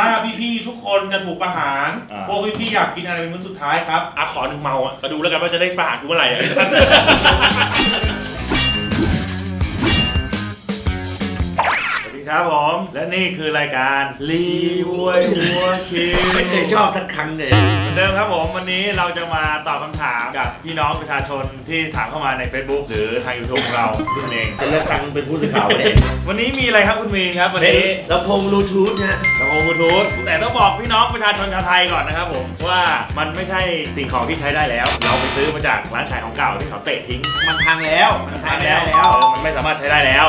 ถ้าพี่ๆทุกคนจะถูกประหารพวกพี่ๆอยากกินอะไรเป็นมื้อสุดท้ายครับอ่ะขอหนึ่งเมาอ่ะมาดูแล้วกันว่าจะได้ประหารกูเมื่อไหร่ครับผมและนี่คือรายการรีวิวหัวคิวไม่เคยชอบสักครั้งเลยเหมือนเดิมครับผมวันนี้เราจะมาตอบคำถามกับพี่น้องประชาชนที่ถามเข้ามาใน Facebook หรือทาง YouTube ของเราทุกเองจะเลือกทางเป็นผู้สื่อข่าวเนี่ยวันนี้มีอะไรครับคุณมีนครับวันนี้ลำโพงบลูทูธนะลำโพงบลูทูธแต่ต้องบอกพี่น้องประชาชนชาวไทยก่อนนะครับผมว่ามันไม่ใช่สิ่งของที่ใช้ได้แล้วเราไปซื้อมาจากร้านขายของเก่าที่เขาเตะทิ้งมันพังแล้วมันใช้ไม่ได้แล้วมันไม่สามารถใช้ได้แล้ว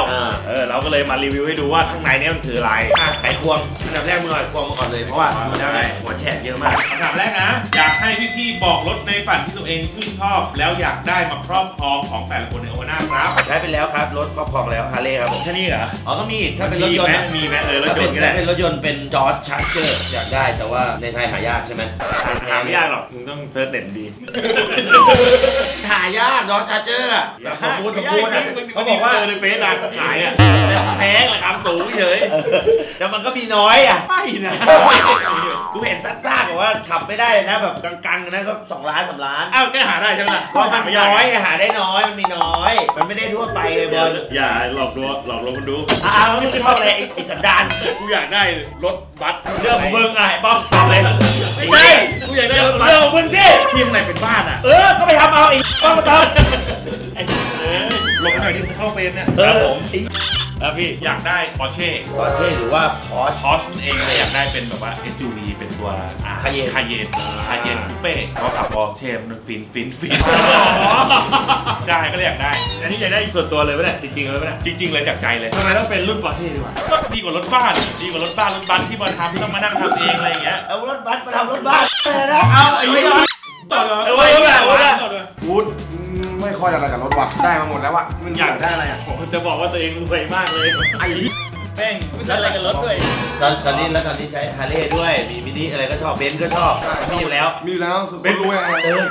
เราก็เลยมารีวิวให้ดูว่าข้างในนี่มันคืออะไรไก่ควงอันดับแรกมือไก่ควงมาก่อนเลยเพราะว่าดูแล้วไงหัวแฉกเยอะมากอันดับแรกนะอยากให้พี่ๆบอกรถในฝันที่ตัวเองชื่นชอบแล้วอยากได้มาครอบครองของแต่ละคนในโอวาน่าครับใช้ไปแล้วครับรถครอบครองแล้วฮาร์เลย์ครับผมแค่นี้เหรออ๋อก็มีอีกถ้าเป็นรถยนต์มีแม้เลยรถยนต์ก็ได้เป็นรถยนต์เป็นจอร์จชาร์เจอร์อยากได้แต่ว่าในไทยหายากใช่ไหมหาไม่ยากหรอกมึงต้องเซิร์ชเน็ตดีหายากจอร์จชาร์เจอร์ผมพูดนะเขาบอกว่าในเฟซดังขายอ่ะแพงราคาสูงเฉยแต่มันก็มีน้อยอ่ะไม่นะกูเห็นซ่าๆบอกว่าขับไม่ได้นะแบบกลางๆนะก็2 ล้าน 3 ล้านอ้าวก็หาได้ใช่ไหมเพราะมันน้อยหาได้น้อยมันมีน้อยมันไม่ได้ทั่วไปเลยบอลอย่าหลอกลวงคนดูอ้าวมึงเป็นพ่ออะไรไอ้สันดานกูอยากได้รถบัสเรื่องของมึงไอ้ป้อมตอบเลยไม่ใช่กูอยากได้รถบัสเรื่องของมึงสิที่ข้างในเป็นบ้านอ่ะก็ไปทำเอาไอ้ป้อมมาตอบหลบหน่อยที่จะเข้าเฟรมเนี่ยครับผมแล้วพี่อยากได้ปอร์เช่หรือว่าพอร์ชเองเลยอยากได้เป็นแบบว่าSUVเป็นตัวคาเยนคูเป้เพราะขับปอร์เช่มันฟินใช่ก็เลยอยากได้อันนี้อยากได้ส่วนตัวเลยป่ะเนี่ยจริงๆเลยจากใจเลยทำไมต้องเป็นรุ่นปอร์เช่ดีกว่าก็ดีกว่ารถบ้านรถบัสที่มาทำที่ต้องมานั่งทำเองอะไรอย่างเงี้ยเอารถบัสมาทำรถบ้านนะเอาไอ้ต่อเลยวูดไม่ค่อยอะไรกับรถว่ะได้มาหมดแล้วว่ะมันอยากได้อะไรอ่ะผมจะบอกว่าตัวเองรวยมากเลยไอ้แป้งไม่ใช่อะไรกับรถด้วยตอนนี้ใช้ฮาร์เลย์ด้วยมีมินิอะไรก็ชอบเบนซ์ก็ชอบมีอยู่แล้วเบนซ์รวย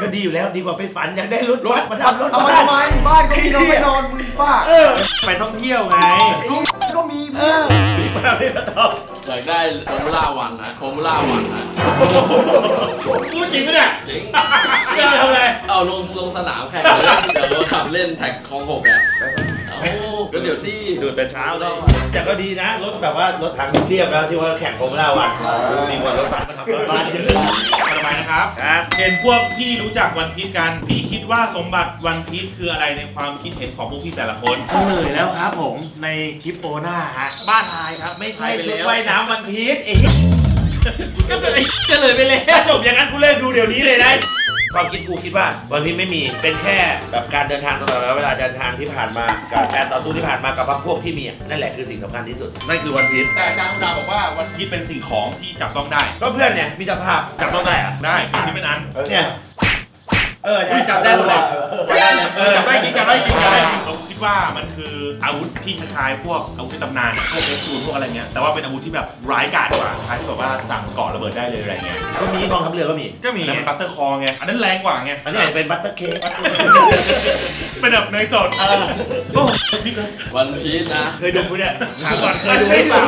ก็ดีอยู่แล้วดีกว่าไปฝันอยากได้รถมาทำรถเอามาทำไมบ้านก็มีเราไปนอนมึงบ้าไปท่องเที่ยวไงก็มีมาทำได้มาต่ออยากได้โคมูล่าวันนะพูดจริงปะเนี่ยจริงจะทำอะไรเอาลงสนามแข่งเดี๋ยวเราขับเล่นแท็กคลอง6เนี่ยก็เดี๋ยวที่ดูแต่เช้าแล้วแต่ก็ดีนะรถแบบว่ารถทางเรียบแล้วที่ว่าแข่งโคมูล่าวันมีวันรถบัสมาขับรถบัสเยอะสบายนะครับเห็นพวกพี่รู้จักวันพีชกันพี่คิดว่าสมบัติวันพีชคืออะไรในความคิดเห็นของพวกพี่แต่ละคนเหนื่อยแล้วครับผมในคลิปโอน่าฮะบ้านทายครับไม่ใช่ชุดว่ายน้ำวันพีชเองก็จะเลยไปเลยจบอย่างนั้นกูเลิกดูเดี๋ยวนี้เลยนะความคิดกูคิดว่าวันพีชไม่มีเป็นแค่แบบการเดินทางตลอดเวลาเดินทางที่ผ่านมากับการต่อสู้ที่ผ่านมากับพวกที่มีนั่นแหละคือสิ่งสำคัญที่สุดนั่นคือวันพีชแต่อาจารย์ดาวบอกว่าวันพีชเป็นสิ่งของที่จับต้องได้ก็เพื่อนเนี่ยมีจับภาพจับต้องได้อะได้เป็นชิ้นเป็นอันเนี่ยจับได้หมดเลยจับได้เราคิดว่ามันคืออาวุธที่คล้ายพวกอาวุธในตำนานพวกเอสซูนพวกอะไรเงี้ยแต่ว่าเป็นอาวุธที่แบบร้ายกาจกว่าคล้ายที่แบบว่าสั่งก่อระเบิดได้เลยอะไรเงี้ยก็มีกองทัพเรือก็มีแล้วบัตเตอร์คอไงอันนั้นแรงกว่าไงอันนี้เป็นบัตเตอร์เค้กเป็นแบบเนยสดวันพีชนะเคยดูมั้ยเนี่ยถามก่อนเคยดูหรือเปล่า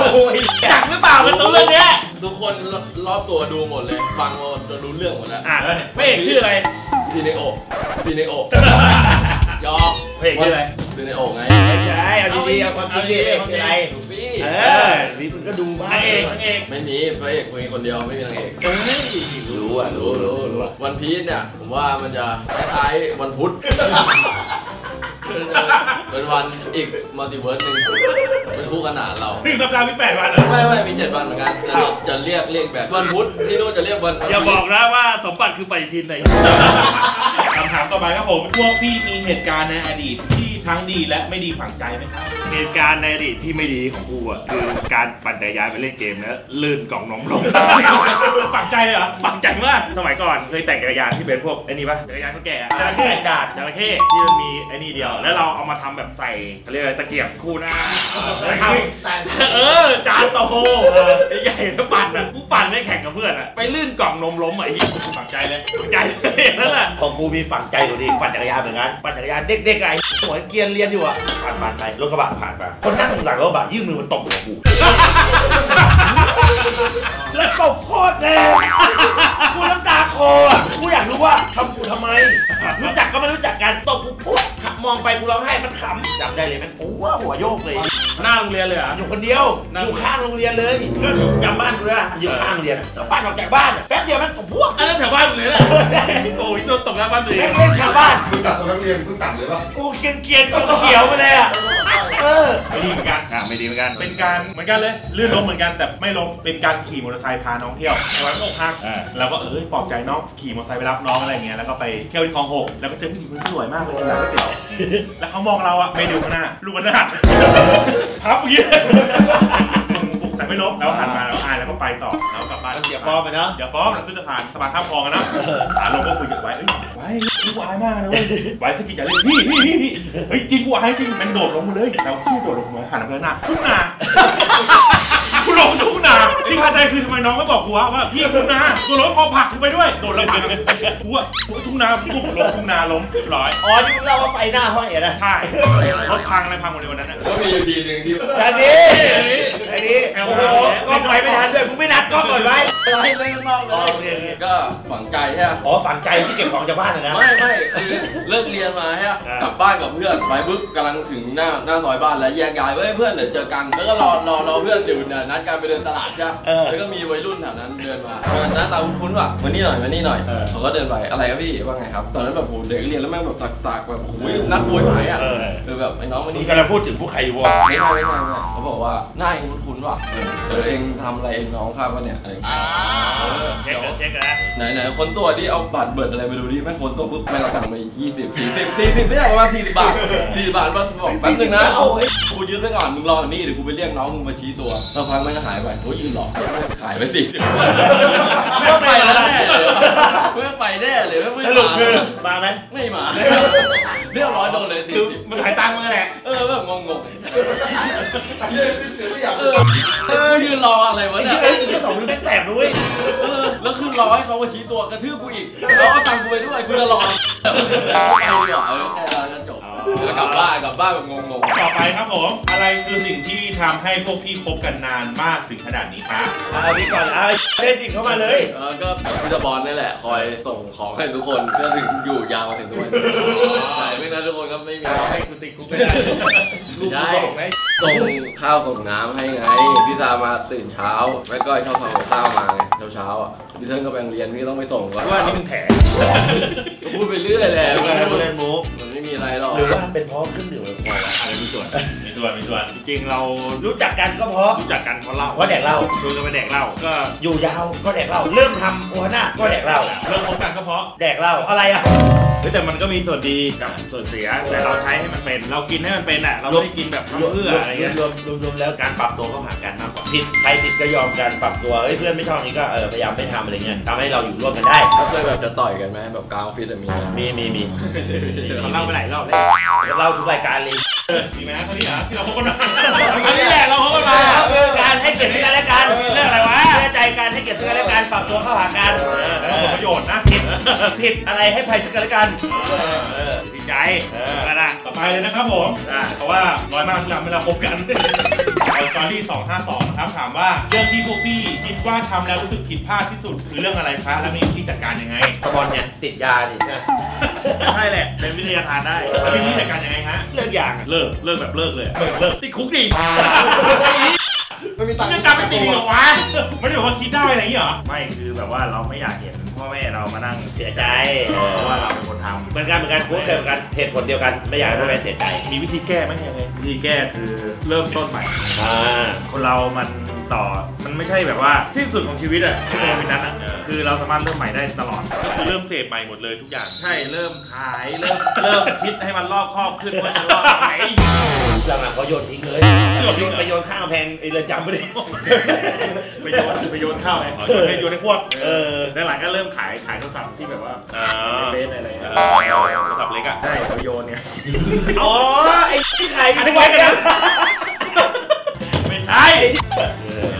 จักหรือเปล่าเป็นตัวเรื่องเนี้ยทุกคนรอบตัวดูหมดเลยฟังจนรู้เรื่องหมดแล้วพระเอกชื่ออะไรพีเนโอ ยอมเพลงชื่ออะไรพีเนโอไงใช่เอาดีๆเอาความดีๆเอาอะไรนี่มันก็ดูบ้างเอกไม่มีพระเอกมีคนเดียวไม่มีนางเอกรู้วันพีชเนี่ยผมว่ามันจะคล้ายๆวันพุธเป็นวันอีกมัลติเวิร์สหนึ่งเป็นคู่ขนานเราถึงสัปดาห์มี8 วันเหรอไม่มี7 วันเหมือนกันแต่เราจะเรียกแบบวันพุธที่โน้นจะเรียกวันอย่าบอกนะว่าสมบัติคือปฏิทินไหนคำถามต่อไปครับผมพวกพี่มีเหตุการณ์ในอดีตที่ทั้งดีและไม่ดีฝังใจไหมครับเหตุการณ์ในอดีตที่ไม่ดีของกูอ่ะคือการปั่นจักรยานไปเล่นเกมแล้วลื่นกล่องนมลงฝังใจเลยเหรอฝังใจมากสมัยก่อนเคยแต่งจักรยานที่เป็นพวกไอ้นี่ปะจักรยานคนแก่จักรยานดาดจักรยานที่มันมีไอ้นี่เดียวแล้วเราเอามาทำแบบใส่เรียกตะเกียบคู่หน้าจานโตโฮใหญ่แล้วปั่นอ่ะกูปั่นได้แข่งกับเพื่อนอ่ะไปลื่นกล่องนมล้มไอ้ที่ฝังใจเลยนั่นแหละของกูมีฝังใจอยู่ดีปั่นจักรยานเหมือนกันปั่นจักรยานเด็กๆไอ้หัวเกียร์เรียนอยู่อ่ะปั่นไปรถกระบะ ผ่านมาคนนั่งหลังรถบัสยื่นมือมาตบหัวกูแล้วตบโคตรแรงกูน้ำตาคอกูอยากรู้ว่าทำกูทำไมรู้จักก็ไม่รู้จักกันตบกูปุ๊บมองไปกูร้องไห้มันขำจำได้เลยมันโอ้หัวโยกเลยหน้าโรงเรียนเลยอ่ะอยู่คนเดียวอยู่ข้างโรงเรียนเลยก็จำบ้านกูเลยอยู่ข้างโรงเรียนแต่บ้านออกจากบ้านแป๊บเดียวมันตบพวกอะไรแถวบ้านเลยแหละโอ้ยโดนตบหน้าบ้านเลยเล่นแถวบ้านมึงตัดสมัครเรียนมึงตัดเลยปะกูเกลียดกูเขียวไปเลยอ่ะไม่ดีเหมือนกันไม่ดีเหมือนกันเป็นการเหมือนกันเลยลื่นล้มเหมือนกันแต่ไม่ล้มเป็นการขี่มอเตอร์ไซค์พาน้องเที่ยวในวันอกหักแล้วก็ปลอบใจน้องขี่มอเตอร์ไซค์ไปรับน้องอะไรเงี้ยแล้วก็ไปเที่ยวที่คลองหกแล้วก็เจอผู้หญิงคนสวยมากเลยหลังก๋วยเตี๋ยวแล้วเขามองเราอะไม่ดูหน้าลูกหน้าพับเงี้ยแต่ไม่ล้มแล้วหันมาแล้วอายแล้วก็ไปต่อแล้วกลับบ้านแล้วเสียป้อมไปเนาะเดี๋ยวป้อมหลังขึ้นสะพานข้ามคลองกันนะหาลงก็คุยกันไว้ไว้กูอายมากนะเว้ยไว้สกิดจะเล่นพี่เฮ้ยจริงกูอายจริงมันโดดลงมาเลยแล้วพี่โดดลงมาหันไปหน้าทุกนากูลงทุกนาที่คาใจคือทำไมน้องไม่บอกกูว่าพี่ทุกนากูลงคอผักกูไปด้วยโดดลงเลยกูทุกนากูลงทุกนาล้มเรียบร้อยอ๋อที่เราว่าไฟหน้าห้อยอะไรนะใช่รถพังอะไรพังหมดเลยวันนั้นก็มีอยู่ทีนึงที่อันนี้ก็ไปไม่ทันด้วยกูไม่นัดก็ก่อนไว้ร้อยไม่มองเลยก็ฝังใจใช่ไหมอ๋อฝังใจที่เก็บของจากบ้านนะไม่คือเลิกเรียนมาฮะกลับบ้านกับเพื่อนไปบึ๊บกำลังถึงหน้าซอยบ้านแล้วแยกย้ายไว้เพื่อนเดี๋ยวเจอกันแล้วก็รอเพื่อนอยู่เนี่ยนัดกันไปเดินตลาดใช่ไหมแล้วก็มีวัยรุ่นแถวนั้นเดินมาหน้าตาคุ้นๆว่ะวันนี้หน่อยเขาก็เดินไปอะไรครับพี่ว่าไงครับตอนนั้นแบบโหเด็กเรียนแล้วแม่งแบบสักๆแบบโอ้ยนัดบวยหายอ่ะคือแบบไอ้น้องวันนี้กำลังพูดถึงผู้ใครอยู่วะไม่เขาบอกว่าหน้าเองคุ้นๆว่ะเองทำอะไรเองน้องข้าวะเนี่ยอะไรเช็คแล้วไหนคนตัวดิเอาบัตรเบิดอะไรไปดูดิแม่คนตัวปุ๊บแม่เราสั่งไป20 40ไม่ได้ประมาณ40 บาท40 บาทมาบอกแป๊บนึงนะกูยืมไปก่อนมึงรอนี่เดี๋ยวกูไปเรียกน้องมึงมาชี้ตัวเราพังมันก็หายไปโอ้ยยืมหลอกหายไป40ไม่ต้องไปแล้วแน่เลยไม่ไปแน่เลยไม่หลุดคือมาไหมไม่มาเรียบร้อยโดนเลยคือมันหายตังค์มาแหละแบบงงยืนรออะไรวะเนี่ยสองมือแม่งแสบด้วยแล้วคือรอให้เขามาชี้ตัวกระทืบกูอีกแล้วเอาตังค์กูไปด้วยกูจะรอแล้วกลับบ้านแบบงงๆต่อไปครับผมอะไรคือสิ่งที่ทำให้พวกพี่คบกันนานมากถึงขนาดนี้ครับเอาพี่ก่อนเล่นจริงเข้ามาเลยก็พี่ตะบอลนี่แหละคอยส่งของให้ทุกคนก็ถึงอยู่ยาวมาถึงทุกวันไม่งั้นทุกคนก็ไม่มีให้กูติดคุกไม่ได้ส่งข้าวส่งน้ำให้ไงพี่ตามาตื่นเช้าแม่ก้อยชอบทำข้าวมาไงเช้าอ่ะพี่เทิร์นก็ไปเรียนพี่ต้องไปส่งก่อนว่านี่มึงแถก็พูดไปเรื่อยแหละมันไม่มีอะไรหรอกหรือว่าเป็นเพราะขึ้นอยู่กับเราอะไรมีส่วนจริงเรารู้จักกันก็เพราะเล่าเพราะแดกเล่าชวนกันไปแดกเล่าก็อยู่ยาวก็แดกเล่าเริ่มทำโอฮาน่าก็แดกเล่าเริ่มคบกันก็เพราะแดกเล่าอะไรอ่ะแต่มันก็มีส่วนดีกับส่วนเสียแต่เราใช้ให้มันเป็นเรากินให้มันเป็นอ่ะเราไม่ได้กินแบบเอื้ออะไรเงี้ยรวมแล้วการปรับตัวเข้าหากันมากกว่าผิดใครผิดก็ยอมกันปรับตัวเฮ้ยเพื่อนไม่ชอบนี้ก็พยายามไม่ทำอะไรเงี้ยทำให้เราอยู่ร่วมกันได้เขาเคยแบบจะต่อยกันไหมแบบกลางออฟฟิศอะมีเขาเล่าไปหลายรอบเลยเล่าทุกรายการเลยมีไหมคนนี้เหรอที่เราคบกันมาอันนี้แหละเราคบกันมาการให้เกียรติกันและกันเรื่องอะไรวะเชื่อใจกันให้เกียรติกันและกันปรับตัวเข้าหากันประโยชน์นะผิดอะไรให้ภัยซึ่งกันและกันดีใจก็ได้ต่อไปเลยนะครับผมเพราะว่าร้อยมากที่ทำให้เราคบกันสตอรี่252นะครับถามว่าเรื่องที่พวกพี่คิดว่าทำแล้วรู้สึกผิดพลาดที่สุดคือเรื่องอะไรคะแล้วมีวิธีจัดการยังไงตะบอนเนี่ยติดยาดิใช่ใช่แหละเป็นวิทยาทานได้แล้ววิธีจัดการยังไงฮะเลิกอย่างเลิกแบบเลิกเลยเลิกติดคุกดิไม่มีตังค์จะไปติดหรอวะไม่ได้บอกว่าคิดได้อะไรอย่างนี้เหรอไม่คือแบบว่าเราไม่อยากเห็นพ่อแม่เรามานั่งเสียใจเพราะว่าเราเป็นคนทำเหมือนกันพูดเหมือนกันเหตุผลเดียวกันไม่อยากให้พ่อแม่เสียใจมีวิธีแก้ไหมยังไงวิธีแก้คือเริ่มต้นใหม่คนเรามันต่อมันไม่ใช่แบบว่าสิ้นสุดของชีวิตอ่ะที่เป็นนั้นอ่ะคือเราสามารถเริ่มใหม่ได้ตลอดก็คือเริ่มเสพใหม่หมดเลยทุกอย่างใช่เริ่มขายเริ่มคิดให้มันรอบครอบขึ้นว่าจะรอบไหนหลังๆเขาโยนทิ้งเลยโยนข้าวแพงไอ้เรือนจำไม่ได้ไปโยนข้าวไปโยนในพวกแล้วหลังก็เริ่มขายโทรศัพท์ที่แบบว่าเฟซอะไรโทรศัพท์เล็กอ่ะใช่เขาโยนเนี่ยอ๋อไอ้ที่ขายกันไว้กันไม่ใช่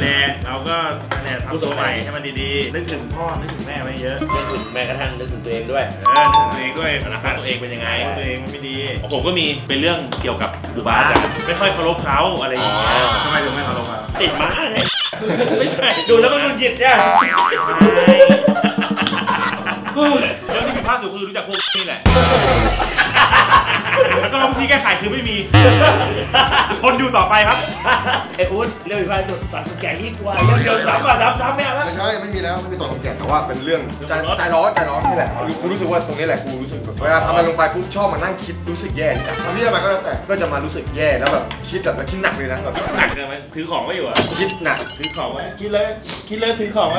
แหละเราก็แหละท กูโตใหม่ให้มันดีๆนึกถึงพ่อนึกถึงแม่ไว้เยอะนึกถึงแม่กระทั่งนึกถึงตัวเองด้วยนึกถึงตัวเองด้วยนะฮะตัวเองเป็นยังไงตัวเองมันไม่ดีผมก็มีเป็นเรื่องเกี่ยวกับครูบาอาจารย์ไม่ค่อยเคารพเขาอะไรอย่างเงี้ยทำไมถึงไม่เคารพเขาติดม้าไม่ใช่ดูแล้วมันหยิบเนี่ยแล้วที่ผิดพลาดสุดคือรู้จักพวกนี่แหละแล้วก็วิธีแก้ไขคือไม่มีคนดูต่อไปครับไอ้อุ๊ดเรื่องการตัดแกะที่กลัวเรื่องซ้ำแม่แล้วไม่ใช่ไม่มีแล้วไม่มีตัดแกะแต่ว่าเป็นเรื่องใจร้อนนี่แหละกูรู้สึกว่าตรงนี้แหละกูรู้สึกเวลาทำอะไรลงไปปุ๊บชอบมานั่งคิดรู้สึกแย่จังทำที่อะไรก็แล้วแต่ก็จะมารู้สึกแย่แล้วแบบคิดแบบคิดหนักเลยนะแบบหนักเลยไหมถือของไว้อยู่อะคิดหนักถือของไว้คิดเลยถือของไว้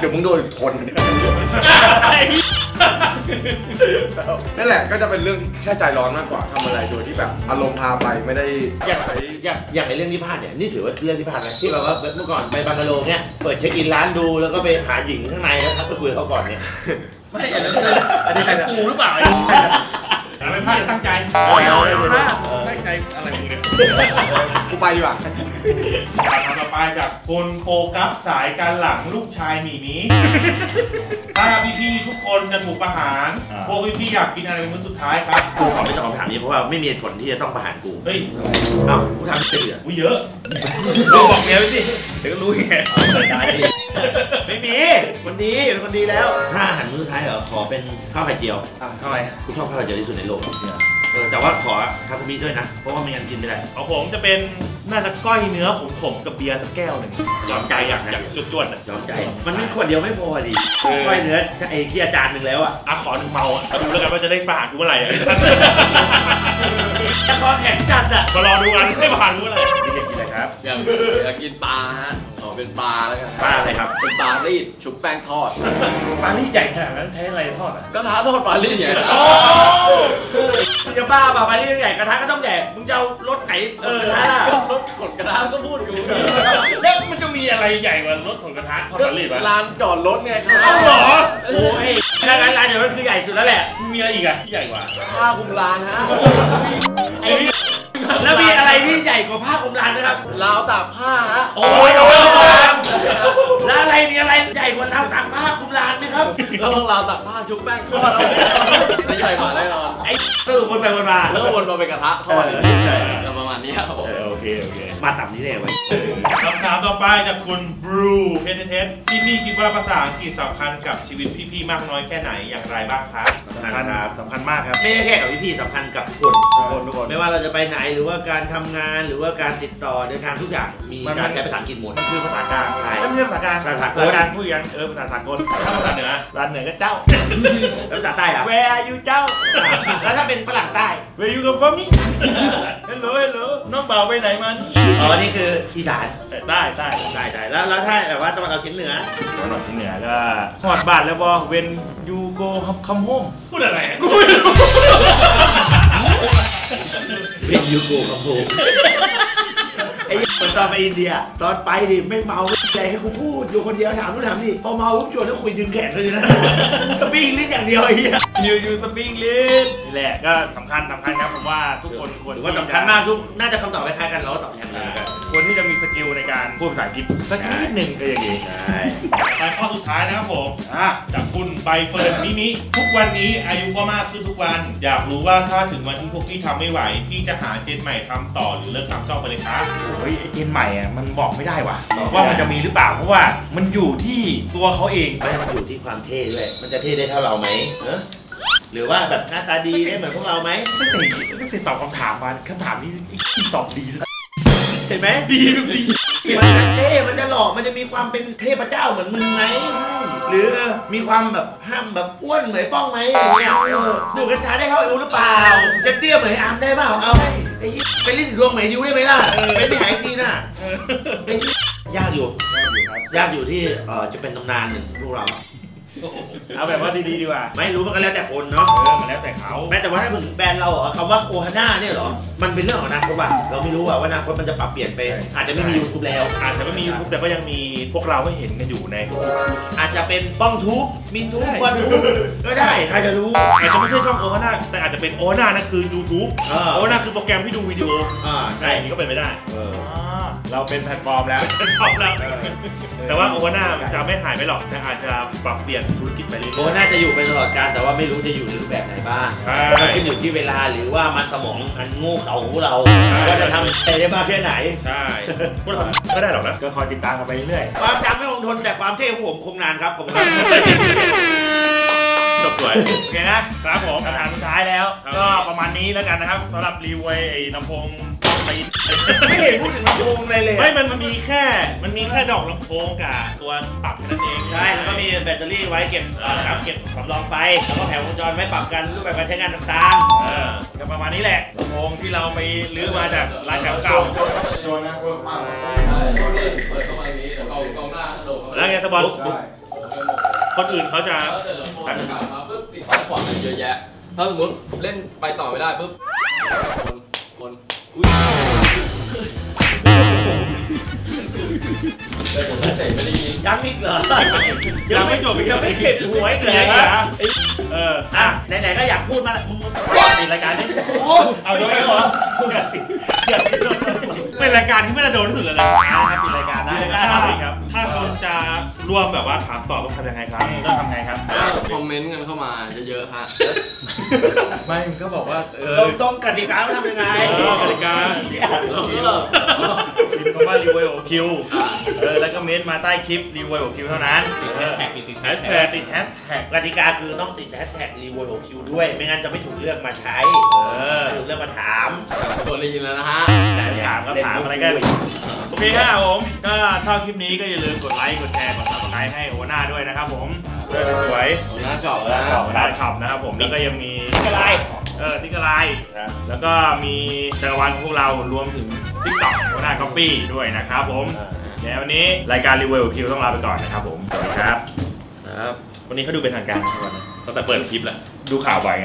เดี๋ยวมึงโดนทนนั่นแหละก็จะเป็นเรื่องแค่ใจร้อนมากกว่าทำอะไรโดยที่แบบอารมณ์พาไปไม่ได้อย่างในเรื่องที่พลาดเนี่ยนี่ถือว่าเรื่องที่พลาดไหมที่แบบว่าเมื่อก่อนไปบังกะโลเนี่ยเปิดเช็คอินร้านดูแล้วก็ไปหาหญิงข้างในแล้วทักไปคุยเขาก่อนเนี่ยไม่อย่างนั้นเลยอันนี้ใครกูหรือเปล่าไม่พลาดตั้งใจตั้งใจอะไรอย่างเงี้ยกูไปดีกว่าต่อไปจากคนโฟกัสสายการหลังลูกชายหมีนี้ถ้าพี่ๆทุกคนจะถูกประหารพวกพี่ๆอยากกินอะไรเป็นมื้อสุดท้ายครับกูขอไม่ตอบคำถามนี้เพราะว่าไม่มีผลที่จะต้องประหารกูเฮ้ยเอ้ากูทำตื่นกูเยอะเราบอกเมียไว้สิเดี๋ยวก็รู้ไงไม่มีวันนี้เป็นคนดีแล้วถ้าอาหารมื้อสุดท้ายเหรอขอเป็นข้าวไข่เจียวข้าวอะไรกูชอบข้าวไข่เจียวที่สุดในโลกแต่ว่าขอทาคุมิด้วยนะเพราะว่าไม่งั้นกินไม่ได้เอาผมจะเป็นน่าจะก้อยเนื้อผมกับเบียร์สักแก้วหนึ่งยอมใจอยากจวดๆน่ะยอมใจมันไม่ขวดเดียวไม่พอดิก้อยเนื้อไอ้ที่อาจารย์หนึ่งแล้วอ่ะขอหนึ่งเมาอ่ะดูแล้วกันว่าจะได้ผ่านดูเมื่อไหร่ขอแข่งจัดอ่ะก็รอดูกันได้ผ่านดูเมื่อไหร่กินอะไรครับอยากกินปลาฮะอ๋อเป็นปลาแล้วกันปลาอะไรครับเป็นปลารีดชุบแป้งทอดปลารีดใหญ่ขนาดนั้นใช้อะไรทอดอ่ะก็ท้าทอดปลารีดใหญ่มึงจะบ้าป่ะปลารีดใหญ่กระทะก็ต้องใหญ่มึงจะเอารถไหนกระทะรถขนกระทะก็พูดอยู่แล้วมันจะมีอะไรใหญ่กว่ารถขนกระทะก็ลานจอดรถไงครับอ้าวเหรอโอ้ยลานจอดรถคือใหญ่สุดแล้วแหละมีอะไรอีกอ่ะใหญ่กว่าผ้าคลุมลานฮะแล้วมีอะไรที่ใหญ่กว่าผ้าคลุมลานนะครับราวตากผ้าฮะโอ้ยแล้วอะไรมีอะไรใหญ่กว่าราวตากผ้าคลุมลานไหมครับแล้วราวตากผ้าชุบแป้งทอดใหญ่กว่าแน่นอนไอ้ตื่นวนไปวนมาแล้วก็วนมาเป็นกระทะทอดใช่ประมาณนี้ครับผมโอเคมาต่ำนี้ได้ไหมคำถามต่อไปจากคุณบรูเพชรพี่คิดว่าภาษาอังกฤษสำคัญกับชีวิตพี่มากน้อยแค่ไหนอย่างไรบ้างครับสำคัญมากครับไม่ใช่แค่กับพี่สำคัญกับคนทุกคนไม่ว่าเราจะไปไหนหรือว่าการทำงานหรือว่าการติดต่อเดินทางทุกอย่างมีการใช้ภาษาอังกฤษหมดมันคือภาษากลางไทยไม่ใช่ภาษากลางการพูดกันภาษาสากลถ้าภาษาเหนือก็เจ้าแล้วภาษาใต้อะ Where are you เจ้าแล้วถ้าเป็นฝรั่งใต้ Where you come from นี่ Hello น้องบ่าวไปไหนมันอ๋อนี่คืออีสานได้แล้วถ้าแบบว่าตะวันออกเฉียงเหนือก็หอดบาทแล้วบอเวนยูโกคัมโฮมพูดอะไรกูไม่รู้เวนยูโกคัมโฮมไอ้ตอนไปอินเดียตอนไปดิไม่เมาใจให้กูพูดอยู่คนเดียวถามนู่นถามนี่พอเมาปุ๊บชวนแล้วคุยดึงแขนกันอยู่นะสปริงลิสอย่างเดียวไอ้ยูสปริงลิสแหละก็สำคัญครับผมว่าทุกคนควรว่าสำคัญมากทุกน่าจะคำตอบคล้ายๆกันแล้วตอบแทนกันควรที่จะมีสกิลในการพูดภาษาอังกฤษสักนิดหนึ่งก็ยังดีใช่ไปข้อสุดท้ายนะครับผมจากคุณใบเฟิร์นมิทุกวันนี้อายุก็มากขึ้นทุกวันอยากรู้ว่าถ้าถึงวันที่พวกพี่ทำไม่ไหวพี่จะหาเจนใหม่ทำต่อหรือเลิกทำจ้องไปเลยครับโอ้ยเจนใหม่อะมันบอกไม่ได้ว่ะว่ามันจะมีหรือเปล่าเพราะว่ามันอยู่ที่ตัวเขาเองมันอยู่ที่ความเท่ด้วยมันจะเท่ได้เท่าเราไหมหรือว่าแบบหน้าตาดีได้เหมือนพวกเราไหมตั้งแต่ตอบคำถามมาคำถามนี้ตอบดีเห็นไหมดีมันจะเท่มันจะหล่อมันจะมีความเป็นเทพเจ้าเหมือนมึงไหมหรือมีความแบบห้ามแบบอ้วนเหมือนป้องไหมดูดกัญชาได้เข้าอิวหรือเปล่าจะเตี้ยเหมือนอาร์มได้เปล่าเอาไปลิ้นดวงเหมือนยูได้ไหมล่ะไปไม่หายทีน่ะยากอยู่ที่จะเป็นตำนานหนึ่งพวกเราเอาแบบว่าดีๆดีกว่าไม่รู้มันก็แล้วแต่คนเนาะมันแล้วแต่เขาแม้แต่ว่าถ้าถึงแบรนด์เราเหรอคำว่าโอฮาน่าเนี่ยเหรอมันเป็นเรื่องของอนาคตว่ะเราไม่รู้ว่าอนาคตมันจะปรับเปลี่ยนไปอาจจะไม่มี YouTube แล้วอาจจะไม่มี YouTube แต่ก็ยังมีพวกเราให้เห็นกันอยู่ในอาจจะเป็นบ้องทูบมินทูบวันทูบก็ได้ใครจะรู้อาจจะไม่ใช่ช่องโอฮาน่าแต่อาจจะเป็นโอฮาน่านั่นคือ YouTube โอฮาน่าคือโปรแกรมที่ดูวิดีโอใช่นี่ก็เป็นไปได้ เราเป็นแพลตฟอร์มแล้วแต่ว่าโอวาน่าจะไม่หายไปหรอกแต่อาจจะปรับเปลี่ยนธุรกิจไปเรื่อยๆโอวาน่าจะอยู่ไปตลอดกาลแต่ว่าไม่รู้จะอยู่ในรูปแบบไหนบ้างมันขึ้นอยู่ที่เวลาหรือว่ามันสมองอันโง่เขลาของเราว่าจะทำอะไรได้มากแค่ไหนใช่ก็ได้หรอกนะก็คอยติดตามกันไปเรื่อยๆความจำไม่คงทนแต่ความเท่ของผมคงนานครับผมจบสวยโอเคนะครับผมคำถามสุดท้ายแล้วก็ประมาณนี้แล้วกันนะครับสำหรับรีวิวไอ้ลำโพงไม่เห็นพูดถึงลำโพงอะไรเลยไม่มันมีแค่ดอกลำโพงกับตัวปรับแค่นั้นเองใช่แล้วก็มีแบตเตอรี่ไว้เก็บน้ำเก็บสำรองไฟแล้วก็แผงวงจรไว้ปรับกันรูปแบบการใช้งานต่างๆก็ประมาณนี้แหละลำโพงที่เราไปรื้อมาจากร้านเก่าๆโดนนะคนปั้นใช่เปิดเข้ามาอย่างนี้เดี๋ยวกองหน้ากระโดดแล้วไงตะบอลคนอื่นเขาจะตัดขามาปุ๊บติดขวางเยอะแยะถ้าสมมติเล่นไปต่อไม่ได้ปุ๊บคนอุ้ยแต่ผมเตะไม่ได้ยิงยังอีกเหรอยังไม่จบอีกแล้วไม่เข็ดหัวอีกเลยนะอ่ะไหนๆก็อยากพูดมามึงในรายการนี้เอาโดนเหรอเป็นรายการที่ไม่น่าโดนที่สุดเลยนะครับเป็นรายการได้ครับถ้าคนจะร่วมแบบว่าถามตอบต้องทำยังไงครับต้องทำไงครับคอมเมนต์กันเข้ามาเยอะๆฮะไม่ก็บอกว่าต้องกติกาว่าทำยังไงกติกาพิมพ์คำว่ารีวิวของคิวแล้วก็เมนมาใต้คลิปรีวิวของคิวเท่านั้นติดแฮชแท็กกติกาคือต้องติดแฮชแท็กรีวิวของคิวด้วยไม่งั้นจะไม่ถูกเลือกมาใช้ถูกเลือกมาถามตัวได้ยินแล้วนะฮะถามก็ถามอะไรกันโอเคครับผมถ้าชอบคลิปนี้ก็อย่าลืมกดไลค์กดแชร์กด Subscribe ให้โอวาน่าด้วยนะครับผมสวยโอวาน่าเก่าแล้วร้านช็อปนะครับผมแล้วก็ยังมีติ๊กไลน์ติ๊กไลน์แล้วก็มีจักรวาลพวกเรารวมถึงติ๊กต็อกโอวาน่าก๊อปปี้ด้วยนะครับผมในวันนี้รายการรีวิวคิวต้องลาไปก่อนนะครับผมสวัสดีครับวันนี้เขาดูเป็นทางการตั้งแต่เปิดคลิปแล้วดูข่าวบ่อยไง